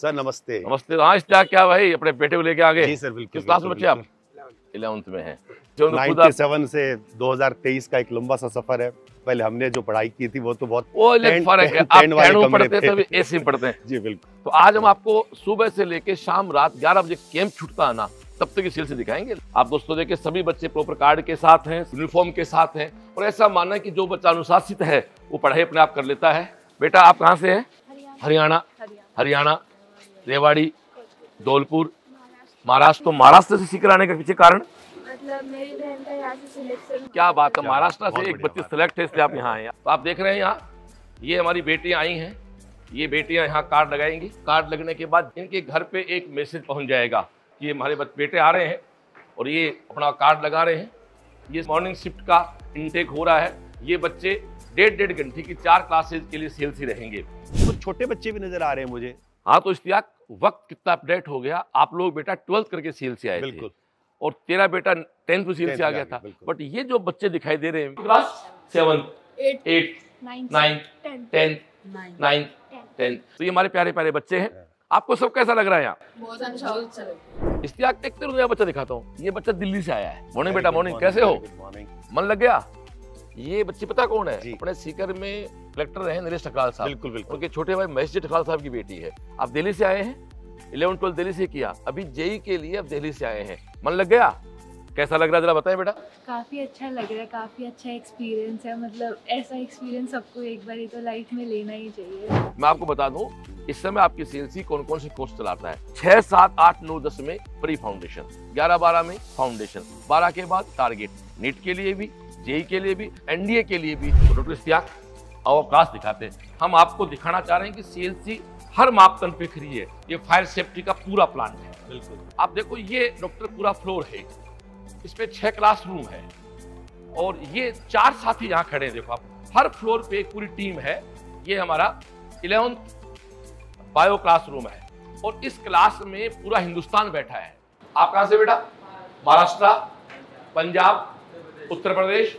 Sir नमस्ते। नमस्ते। हाँ इश्तियाक क्या भाई अपने बेटे को लेके आ गए? जी सर बिल्कुल। किस क्लास में बच्चे आप? 11th में हैं। 97 से 2023 का एक लंबा सा सफर है। पहले हमने जो पढ़ाई की थी वो तो बहुत फर्क है। आप टेंट पढ़ते थे, अभी एसी में पढ़ते हैं। जी बिल्कुल। तो आज हम आपको सुबह से लेके शाम रात 11 बजे कैंप छूटता है ना, तब तक इस सील दिखाएंगे। आप दोस्तों देखिए सभी बच्चे प्रॉपर कार्ड के साथ हैं, यूनिफॉर्म के साथ हैं, और ऐसा माना है कि जो बच्चा अनुशासित है वो पढ़ाई अपने आप कर लेता है। बेटा आप कहाँ से हैं? हरियाणा। हरियाणा, रेवाड़ी, धौलपुर, महाराष्ट्र। तो महाराष्ट्र से सीकर आने के पीछे कारण? मतलब मेरी बहन का यहाँ से सिलेक्शन। क्या बात है, महाराष्ट्र से एक बच्ची सिलेक्ट है इसलिए आप यहाँ आए। तो आप देख रहे हैं यहाँ ये हमारी बेटियाँ आई हैं, ये बेटियाँ यहाँ कार्ड लगाएंगी। कार्ड लगने के बाद इनके घर पे एक मैसेज पहुँच जाएगा कि हमारे बेटे आ रहे हैं और ये अपना कार्ड लगा रहे हैं। ये मॉर्निंग शिफ्ट का इनटेक हो रहा है। ये बच्चे डेढ़ घंटे की 4 क्लासेज के लिए सीएलसी रहेंगे। कुछ छोटे बच्चे भी नजर आ रहे हैं मुझे। हाँ तो इश्तियाक वक्त कितना अपडेट हो गया। आप लोग बेटा 12th करके सीएलसी आए थे और तेरा बेटा 10th में सीएलसी आ गया था। बट ये जो बच्चे दिखाई दे रहे हैं क्लास 7, 8, 9, 10, तो ये हमारे प्यारे प्यारे बच्चे हैं। आपको सब कैसा लग रहा है यहाँ? बहुत अच्छा है। इश्तियाक देखते नया बच्चा दिखाता हूँ। ये बच्चा दिल्ली से आया है। मॉर्निंग बेटा, मॉर्निंग। कैसे हो? मन लग गया? ये बच्ची पता कौन है? अपने सीकर में कलेक्टर रहे नीलेश साहब। बिल्कुल बिल्कुल। उनके छोटे भाई महेश जी ठकाल साहब की बेटी है। आप दिल्ली से आए हैं, 11-12 दिल्ली से किया, अभी जेई के लिए आप दिल्ली से आए हैं। मन लग गया? कैसा लग रहा है जरा बताएं बेटा? काफी अच्छा लग रहा है, काफी अच्छा एक्सपीरियंस है। मतलब ऐसा एक्सपीरियंस सबको एक बार ही तो लाइफ में लेना ही चाहिए। मैं आपको बता दूं इस समय आपकी सीएलसी कौन कौन से कोर्स चलाता है। 6, 7, 8, 9, 10 में प्री फाउंडेशन, 11, 12 में फाउंडेशन, 12 के बाद टारगेट, नीट के लिए भी, जेई के लिए भी, एनडीए के लिए भी। डॉक्टर इश्तियाक और क्लास दिखाते हैं। हम आपको दिखाना चाह रहे हैं कि सीएलसी हर मापदंड पे खड़ी है। ये फायर सेफ्टी का पूरा प्लान है। बिल्कुल। आप देखो ये डॉक्टर पूरा फ्लोर है, इसमें 6 क्लासरूम है और ये 4 साथी यहाँ खड़े हैं। देखो आप हर फ्लोर पे पूरी टीम है। ये हमारा 11th बायो क्लासरूम है और इस क्लास में पूरा हिंदुस्तान बैठा है। आप कहाँ से बेटा? महाराष्ट्र, पंजाब, उत्तर प्रदेश,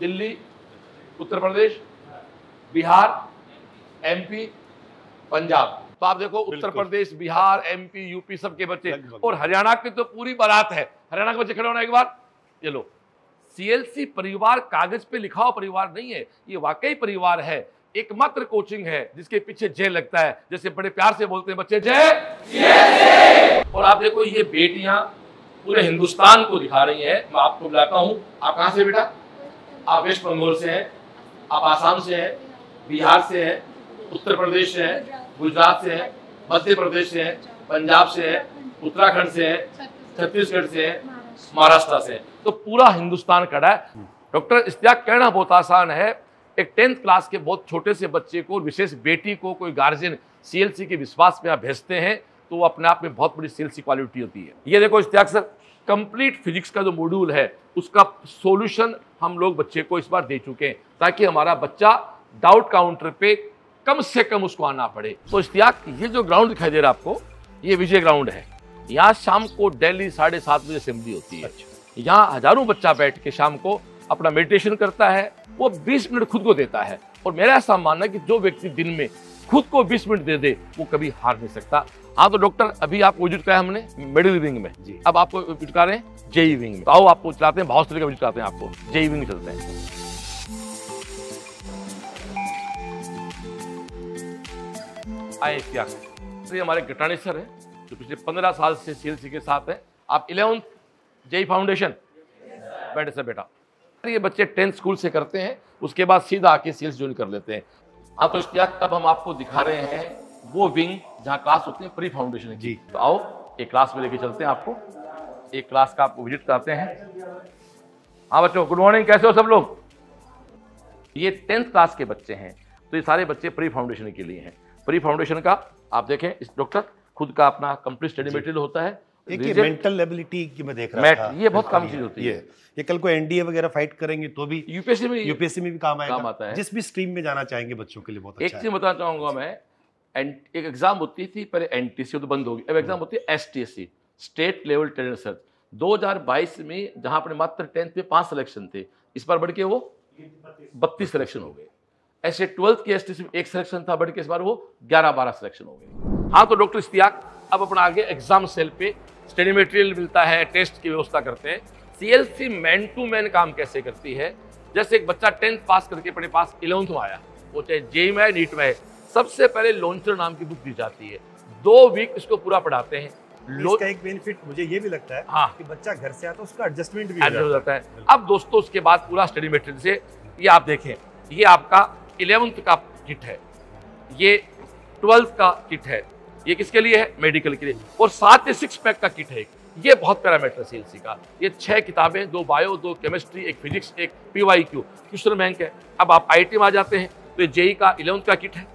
दिल्ली, उत्तर प्रदेश, बिहार, एमपी, पंजाब। तो आप देखो उत्तर प्रदेश, बिहार, एमपी, यूपी सबके बच्चे और हरियाणा की तो पूरी बारात है। हरियाणा के बच्चे खड़े होना एक बार। ये लो सीएलसी परिवार, कागज पे लिखा हुआ परिवार नहीं है, ये वाकई परिवार है। एकमात्र कोचिंग है जिसके पीछे जय लगता है, जैसे बड़े प्यार से बोलते हैं बच्चे जय। और आप देखो ये बेटियां पूरे हिंदुस्तान को दिखा रही हैं। मैं आपको बुलाता हूँ। आप कहाँ से बेटा? आप वेस्ट बंगाल से हैं, आप आसाम से हैं, बिहार से हैं, उत्तर प्रदेश से हैं, गुजरात से हैं, मध्य प्रदेश से हैं, पंजाब से हैं, उत्तराखंड से हैं, छत्तीसगढ़ से हैं, महाराष्ट्र से हैं। तो पूरा हिंदुस्तान खड़ा है। डॉक्टर इश्तियाक कहना बहुत आसान है, एक 10th क्लास के बहुत छोटे से बच्चे को, विशेष बेटी को कोई गार्जियन सीएलसी के विश्वास में आप भेजते हैं तो वो अपने आप में बहुत बड़ी सीएलसी क्वालिटी होती है। ये देखो इश्तियाक सर, कंप्लीट फिजिक्स का जो मॉड्यूल है उसका सॉल्यूशन हम लोग बच्चे को इस बार दे चुके हैं ताकि हमारा बच्चा डाउट काउंटर पे कम से कम उसको आना पड़े। तो इश्तियाक ये जो ग्राउंड दिखाई दे रहा है आपको, ये विजय ग्राउंड है। यहाँ शाम को डेली 7:30 बजे असेंबली होती है। यहाँ हजारों बच्चा बैठ के शाम को अपना मेडिटेशन करता है। वो 20 मिनट खुद को देता है और मेरा ऐसा मानना है कि जो व्यक्ति दिन में खुद को 20 मिनट दे दे वो कभी हार नहीं सकता। हाँ तो डॉक्टर अभी आपको विजिट किया हमने मेडिकल विंग में, अब आपको विजिट कर रहे हैं जेई विंग में। आओ आपको चलाते हैं, बहुत तरीके का विजिट कराते हैं आपको। जेई विंग में चलते हैं। आए क्या हमारे गटाणी सर है जो पिछले 15 साल से सीएलसी के साथ हैं। आप 11th जेई फाउंडेशन बैठे सर बेटा। ये बच्चे 10th स्कूल से करते हैं, उसके बाद सीधा आके सीएलसी ज्वाइन कर लेते हैं। हाँ तो इश्तियाक तब हम आपको दिखा रहे हैं वो विंग जहाँ क्लास होती है प्री फाउंडेशन की। तो आओ एक क्लास में लेके चलते हैं आपको, एक क्लास का आपको विजिट कराते हैं। हाँ बच्चों गुड मॉर्निंग, कैसे हो सब लोग? ये 10th क्लास के बच्चे हैं तो ये सारे बच्चे प्री फाउंडेशन के लिए हैं। प्री फाउंडेशन का आप देखें इस डॉक्टर खुद का अपना कंप्लीट स्टडी मटेरियल होता है। एक मेंटल एबिलिटी की मैं देख रहा था, ये बहुत काम चीज होती है। ये कल को एनडीए वगैरह फाइट करेंगे तो भी यूपीएससी में भी काम आता है। जिस भी स्ट्रीम में जाना चाहेंगे बच्चों के लिए बहुत अच्छा है। एक चीज बताना चाहूंगा मैं, एक एग्जाम होती थी पहले एनटीसी, तो बंद होगी, अब एग्जाम होती है STSC, state level talent search. 2022 में जहां अपने मात्र 10th में 5 सिलेक्शन थे, इस बार बढ़ के वो 32 सिलेक्शन हो गए। ऐसे 12th के एसटीएससी में 1 सिलेक्शन था, बढ़ के इस बार वो 11-12 सिलेक्शन हो गए। हाँ, तो डॉक्टर इश्तियाक अब अपना आगे एग्जाम सेल पे स्टडी मटेरियल मिलता है, टेस्ट की व्यवस्था करते हैं। सीएलसी मैन टू मैन काम कैसे करती है, जैसे एक बच्चा 10th पास करके अपने पास 11th में आया, वो चाहे जेईई में है, नीट में है, सबसे पहले लॉन्चर नाम की बुक दी जाती है, 2 वीक इसको पूरा पढ़ाते हैं। इसका एक बेनिफिट मुझे ये भी लगता है हाँ, कि बच्चा घर से आता है उसका एडजस्टमेंट भी हो जाता है। अब दोस्तों उसके बाद पूरा स्टडी मटेरियल से ये आप देखें, ये आपका 11th का किट है, ये 12th का किट है, ये किसके लिए है, मेडिकल के लिए, और साथ ही 6 पैक का किट है। ये बहुत पैरामीटर सीएलसी का, ये 6 किताबें, 2 bio, 2 chemistry, 1 physics, 1 PYQ question bank है। अब आप IIT में आ जाते हैं तो ये जेई का 11th का किट है,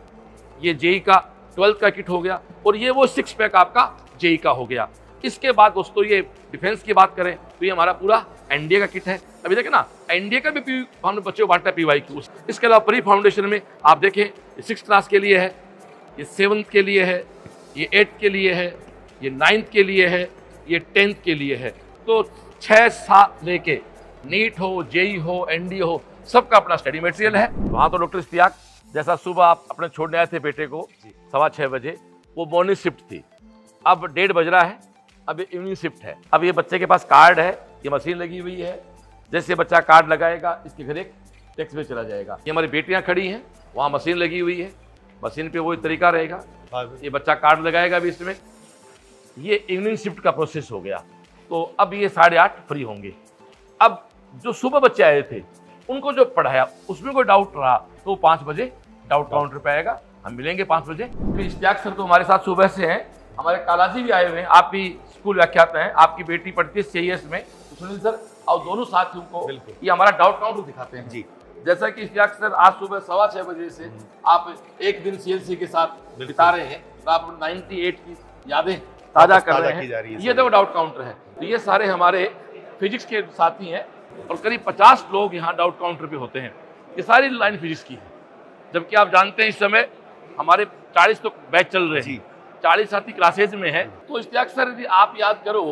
ये जेई का 12th का किट हो गया, और ये वो 6 पैक आपका जेई का हो गया। इसके बाद दोस्तों ये डिफेंस की बात करें तो ये हमारा पूरा NDA का किट है। अभी देखें ना, NDA का भी हमने बच्चों को बांटा है PYQ। इसके अलावा प्री फाउंडेशन में आप देखें 6th क्लास के लिए है, ये 7th के लिए है, ये 8th के लिए है, ये 9th के लिए है, ये 10th के लिए है। तो 6-7 लेके नीट हो, जेई हो, NDA हो, सबका अपना स्टडी मटेरियल है वहाँ। तो डॉक्टर इश्तियाक, जैसा सुबह आप अपने छोड़ने आए थे बेटे को 6:15 बजे, वो मॉर्निंग शिफ्ट थी, अब 1:30 बज रहा है, अब ये इवनिंग शिफ्ट है। अब ये बच्चे के पास कार्ड है, ये मशीन लगी हुई है, जैसे बच्चा कार्ड लगाएगा इसके घर एक टैक्स में चला जाएगा। ये हमारी बेटियाँ खड़ी हैं, वहाँ मशीन लगी हुई है, मशीन पे वही तरीका रहेगा, ये बच्चा कार्ड लगाएगा भी इसमें। ये इवनिंग शिफ्ट का प्रोसेस हो गया, तो अब ये 8:30 फ्री होंगे। अब जो सुबह बच्चे आए थे उनको जो पढ़ाया उसमें कोई डाउट रहा तो वो 5 बजे डाउट काउंटर पे आएगा, हम मिलेंगे 5 बजे। फिर इश्तियाक सर तो हमारे साथ सुबह से हैं, हमारे कालाजी भी आए हुए हैं, आप भी स्कूल व्याख्याता हैं, आपकी बेटी पढ़ती है CIS में, तो सुनील सर और दोनों साथियों को ये हमारा डाउट काउंटर दिखाते हैं जी। जैसा कि इश्तियाक सर आज सुबह 6:15 बजे से आप एक दिन CLC के साथ बिता रहे हैं, तो आप 98 की यादें ताज़ा कर रहे हैं। ये तो डाउट काउंटर है, तो ये सारे हमारे फिजिक्स के साथी हैं और करीब 50 लोग यहाँ डाउट काउंटर पे होते हैं। ये सारी लाइन फिजिक्स की है, जबकि आप जानते हैं इस समय हमारे 40 तो बैच चल रहे हैं, 40 साथी क्लासेज में हैं। तो इश्तियाक सर यदि आप याद करो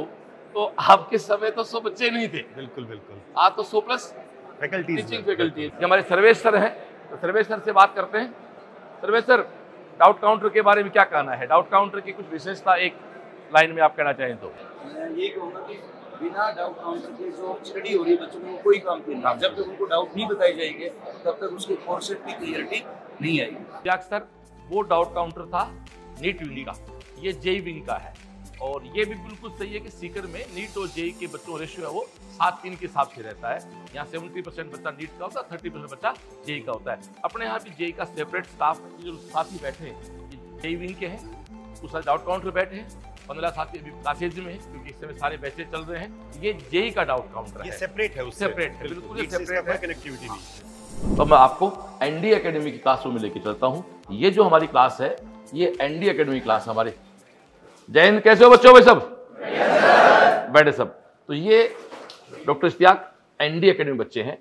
तो आपके समय तो 100 बच्चे नहीं थे, बिल्कुल बिल्कुल, आज तो 100+ टीचिंग फैकल्टी है। हमारे सर्वेश सर हैं, तो सर्वेश सर से बात करते हैं। सर्वेश सर, डाउट काउंटर के बारे में क्या कहना है, डाउट काउंटर की कुछ विशेषता एक लाइन में आप कहना चाहें तो? मैं ये कहूँगा कि बिना डाउट काउंटर के जो स्टडी हो रही है बच्चों को कोई काम नहीं, जब तक उनको डाउट नहीं बताए जाएंगे तब तक उसके कॉन्सेप्ट की क्लियरिटी नहीं आएगी। इश्तियाक सर, वो डाउट काउंटर था नीट विंग का, ये जेई विंग का है, और ये भी बिल्कुल सही है कि सीकर में नीट और जेई के बच्चों रेशियो है वो 7:3 के हिसाब से रहता है। यहाँ 70% बच्चा नीट का होता है, 30% बच्चा जेई का होता है। अपने यहाँ भी जेई का सेपरेट स्टाफ जो साथी बैठे हैं जेई विंग के हैं, उस डाउट काउंटर बैठे हैं 15 साथी अभी क्लासेज में है, क्योंकि इस समय सारे बैचेज चल रहे हैं। ये जेई का डाउट काउंटर है, सेपरेट है, सेपरेट है, बिल्कुल सेपरेट है, कनेक्टिविटी नहीं। तो मैं आपको NDA एकेडमी की क्लासरूम में लेके चलता हूँ। ये जो हमारी क्लास है ये NDA एकेडमी क्लास है हमारी। जय हिंद, कैसे हो बच्चों? भाई सब बैठे सब। तो ये डॉक्टर इश्तियाक NDA एकेडमी बच्चे हैं।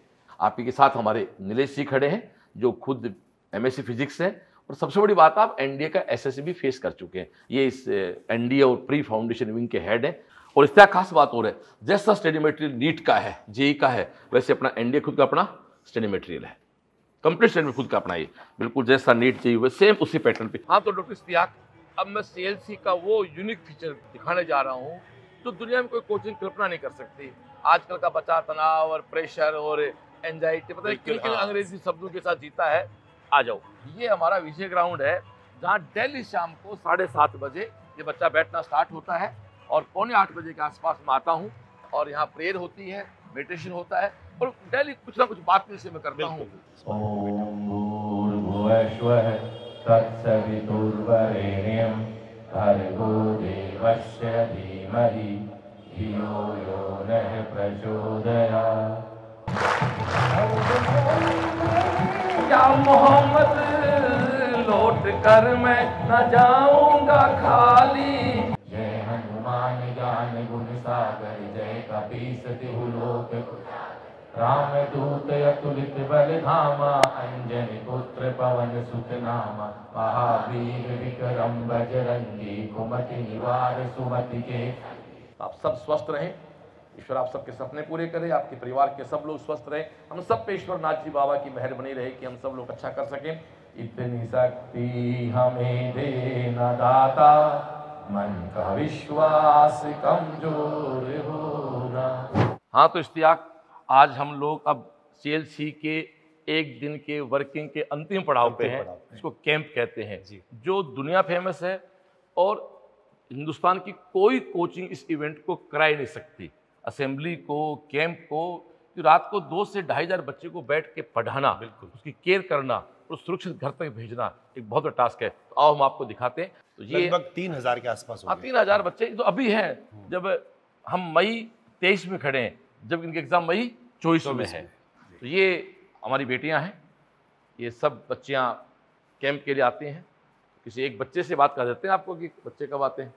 आपके के साथ हमारे नीलेश सिंह खड़े हैं जो खुद MSc फिजिक्स हैं, और सबसे बड़ी बात आप NDA का SSC भी फेस कर चुके हैं। ये इस NDA और प्री फाउंडेशन विंग के हेड हैं। और इसका खास बात और है, जैसा स्टडी मटेरियल नीट का है, जेई का है, वैसे अपना NDA खुद का अपना स्टडी मटेरियल है, कंप्लीट स्टडी खुद का अपना। ये बिल्कुल जैसा नीट जेई हुआ सेम उसी पैटर्न पे। हाँ, तो डॉक्टर इश्तियाक, अब मैं CLC का वो यूनिक फीचर दिखाने जा रहा हूँ तो दुनिया में कोई कोचिंग कल्पना नहीं कर सकती। आजकल का बच्चा तनाव और प्रेशर और एंजाइटी, पता नहीं किन किन अंग्रेजी शब्दों के साथ जीता है। आ जाओ, ये हमारा विषय ग्राउंड है जहाँ डेली शाम को 7:30 बजे ये बच्चा बैठना स्टार्ट होता है और 7:45 बजे के आसपास मैं आता हूँ, और यहाँ प्रेयर होती है, मेडिटेशन होता है, और डेली कुछ ना कुछ बातें से मैं करता हूँ। क्या मोहम्मद लौट कर मैं न जाऊंगा खाली। जय हनुमान ज्ञान गुण सागर, जय कपीसतिहु लोक उजागर, राम दूत अतुलित बल धामा, अंजनी पुत्र पवन सुत नामा, महावीर विक्रम बजरंगी, कुमति निवार सुमति के। आप सब स्वस्थ रहें, ईश्वर आप सबके सपने पूरे करे, आपके परिवार के सब लोग स्वस्थ रहे, हम सब पे ईश्वर नाथ जी बाबा की मेहर बनी रहे कि हम सब लोग अच्छा कर सकें। इतनी शक्ति हमें देना दाता, मन का विश्वास कमजोर होना। हाँ तो इश्तियाक, आज हम लोग अब सीएलसी के एक दिन के वर्किंग के अंतिम पड़ाव पे हैं, इसको कैंप कहते हैं, जो दुनिया फेमस है और हिंदुस्तान की कोई कोचिंग इस इवेंट को करा ही नहीं सकती। असेंबली को, कैंप को, तो रात को 2 से 2,500 बच्चे को बैठ के पढ़ाना, बिल्कुल उसकी केयर करना और सुरक्षित घर तक भेजना एक बहुत बड़ा टास्क है। तो आओ हम आपको दिखाते हैं। तो ये लगभग 3,000 के आसपास, 3,000 बच्चे तो अभी हैं, जब हम मई 23 में खड़े हैं, जब इनके एग्ज़ाम मई 24 में है। तो ये हमारी बेटियां हैं, ये सब बच्चियां कैंप के लिए आती हैं। किसी एक बच्चे से बात कर देते हैं आपको कि बच्चे कब आते हैं।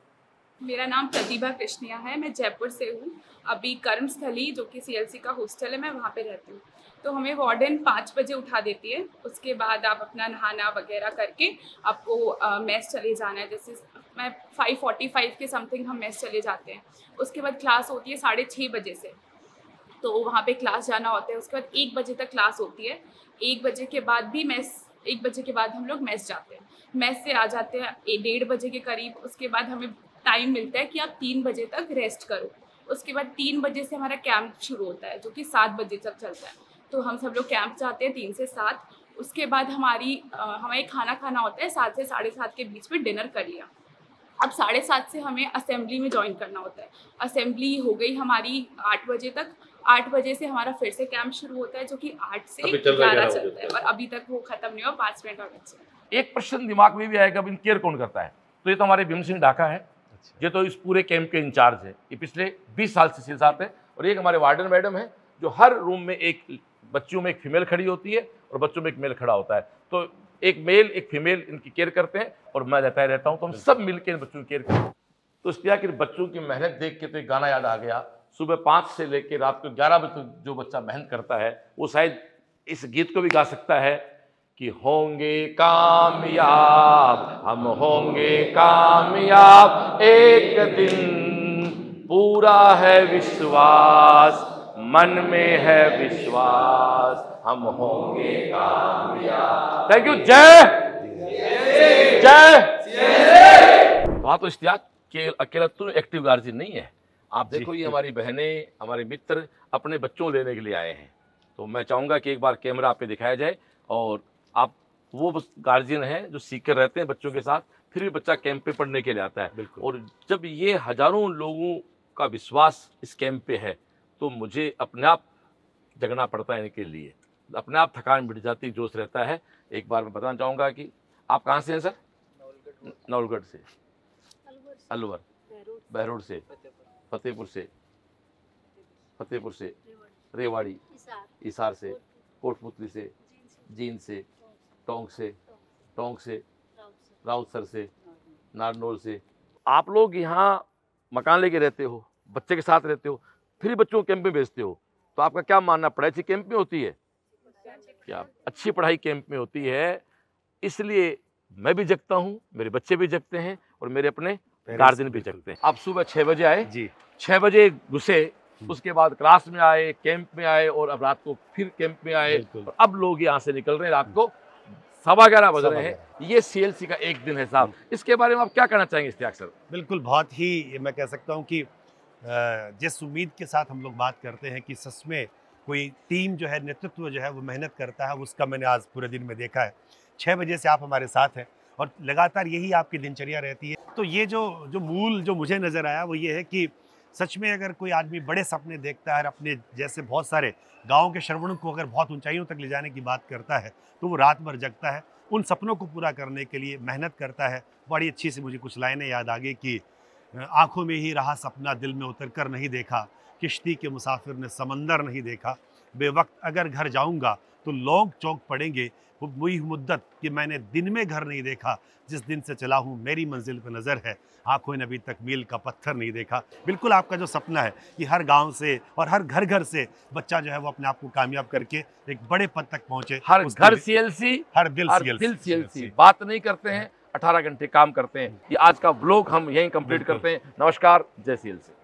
मेरा नाम प्रतिभा कृष्णिया है, मैं जयपुर से हूँ। अभी कर्मस्थली जो कि सीएलसी का हॉस्टल है, मैं वहाँ पे रहती हूँ। तो हमें वार्डन 5 बजे उठा देती है, उसके बाद आप अपना नहाना वगैरह करके आपको मैस चले जाना है। जैसे मैं 5:45 के समथिंग हम मैस चले जाते हैं। उसके बाद क्लास होती है 6:30 बजे से, तो वहाँ पर क्लास जाना होता है। उसके बाद 1 बजे तक क्लास होती है। 1 बजे के बाद भी मैस, 1 बजे के बाद हम लोग मैस जाते हैं। मैस से आ जाते हैं 1:30 बजे के करीब। उसके बाद हमें टाइम मिलता है कि आप 3 बजे तक रेस्ट करो। उसके बाद 3 बजे से हमारा कैंप शुरू होता है जो कि 7 बजे तक चलता है। तो हम सब लोग कैंप जाते हैं 3 से 7। उसके बाद हमें खाना खाना होता है। 7 से 7:30 के बीच में डिनर कर लिया। अब 7:30 से हमें असेंबली में ज्वाइन करना होता है। असेंबली हो गई हमारी 8 बजे तक। 8 बजे से हमारा फिर से कैंप शुरू होता है जो कि 8 से 11 चलता है, और अभी तक वो खत्म नहीं हुआ, 5 मिनट और बचे। एक प्रश्न दिमाग में भी आएगा, अब इनकेयर कौन करता है? तो ये तो हमारे भीम सिंह ढाका है, ये तो इस पूरे कैंप के इंचार्ज है। ये पिछले 20 साल से सीएलसी साथ है। और एक हमारे वार्डन मैडम है, जो हर रूम में एक बच्चों में एक फीमेल खड़ी होती है और बच्चों में एक मेल खड़ा होता है। तो एक मेल एक फीमेल इनकी केयर करते हैं, और मैं रहता हूँ। तो हम सब मिलकर इन बच्चों की केयर करते हैं। तो इसलिए कि बच्चों की मेहनत देख के तो एक गाना याद आ गया, सुबह 5 से लेकर रात को 11 बजे तक जो बच्चा मेहनत करता है, वो शायद इस गीत को भी गा सकता है कि होंगे कामयाब हम, होंगे कामयाब एक दिन, पूरा है विश्वास, मन में है विश्वास, हम होंगे कामयाब। Thank you. जय जय। वहाँ तो इश्तियाक के अकेला तो एक्टिव गार्जियन नहीं है। आप देखो, ये हमारी बहनें, हमारे मित्र अपने बच्चों लेने के लिए आए हैं। तो मैं चाहूँगा कि एक बार कैमरा आप पे दिखाया जाए। और आप वो गार्जियन हैं जो सीकर रहते हैं बच्चों के साथ, फिर भी बच्चा कैंप पे पढ़ने के लिए आता है। और जब ये हजारों लोगों का विश्वास इस कैंप पे है, तो मुझे अपने आप जगना पड़ता है इनके लिए, अपने आप थकान मिट जाती, जोश रहता है। एक बार मैं बताना चाहूँगा कि आप कहाँ से हैं सर? नौलगढ़ से, अलवर, बहरोड से, फतेहपुर से, रेवाड़ी, ईसार से, कोटपुतली से, जींद से, टोंक से, राउतसर से, नारनौल से। आप लोग यहाँ मकान लेके रहते हो, बच्चे के साथ रहते हो, फिर बच्चों को कैंप में भेजते हो, तो आपका क्या मानना? पढ़ाई अच्छी कैंप में होती है क्या? अच्छी पढ़ाई कैंप में होती है, इसलिए मैं भी जगता हूँ, मेरे बच्चे भी जगते हैं, और मेरे अपने गार्जियन भी जगते हैं। आप सुबह 6 बजे आए जी, 6 बजे घुसे, उसके बाद क्लास में आए, कैंप में आए, और अब रात को फिर कैंप में आए, और अब लोग यहाँ से निकल रहे हैं, रात को 11:15 बज रहे हैं। ये सीएलसी का एक दिन है साहब, इसके बारे में आप क्या कहना चाहेंगे इश्तियाक सर? बिल्कुल, बहुत ही मैं कह सकता हूँ कि जिस उम्मीद के साथ हम लोग बात करते हैं कि सच में कोई टीम जो है, नेतृत्व जो है, वो मेहनत करता है, उसका मैंने आज पूरे दिन में देखा है। 6 बजे से आप हमारे साथ हैं और लगातार यही आपकी दिनचर्या रहती है। तो ये जो मूल जो मुझे नज़र आया वो ये है कि सच में अगर कोई आदमी बड़े सपने देखता है, अपने जैसे बहुत सारे गांव के श्रवण को अगर बहुत ऊंचाइयों तक ले जाने की बात करता है, तो वो रात भर जगता है, उन सपनों को पूरा करने के लिए मेहनत करता है। बड़ी अच्छी सी मुझे कुछ लाइनें याद आ गई कि आंखों में ही रहा सपना, दिल में उतर कर नहीं देखा, किश्ती के मुसाफिर ने समंदर नहीं देखा, बेवक्त अगर घर जाऊँगा तो लोग चौंक पड़ेंगे, वो मुई मुद्दत कि मैंने दिन में घर नहीं देखा, जिस दिन से चला हूँ मेरी मंजिल पर नज़र है, आंखों ने अभी तकमील का पत्थर नहीं देखा। बिल्कुल आपका जो सपना है कि हर गांव से और हर घर से बच्चा जो है वो अपने आप को कामयाब करके एक बड़े पद तक पहुँचे। हर घर सीएलसी, हर दिल सीएलसी। बात नहीं करते हैं, 18 घंटे काम करते हैं। ये आज का ब्लॉग हम यहीं कंप्लीट करते हैं। नमस्कार, जय सीएलसी।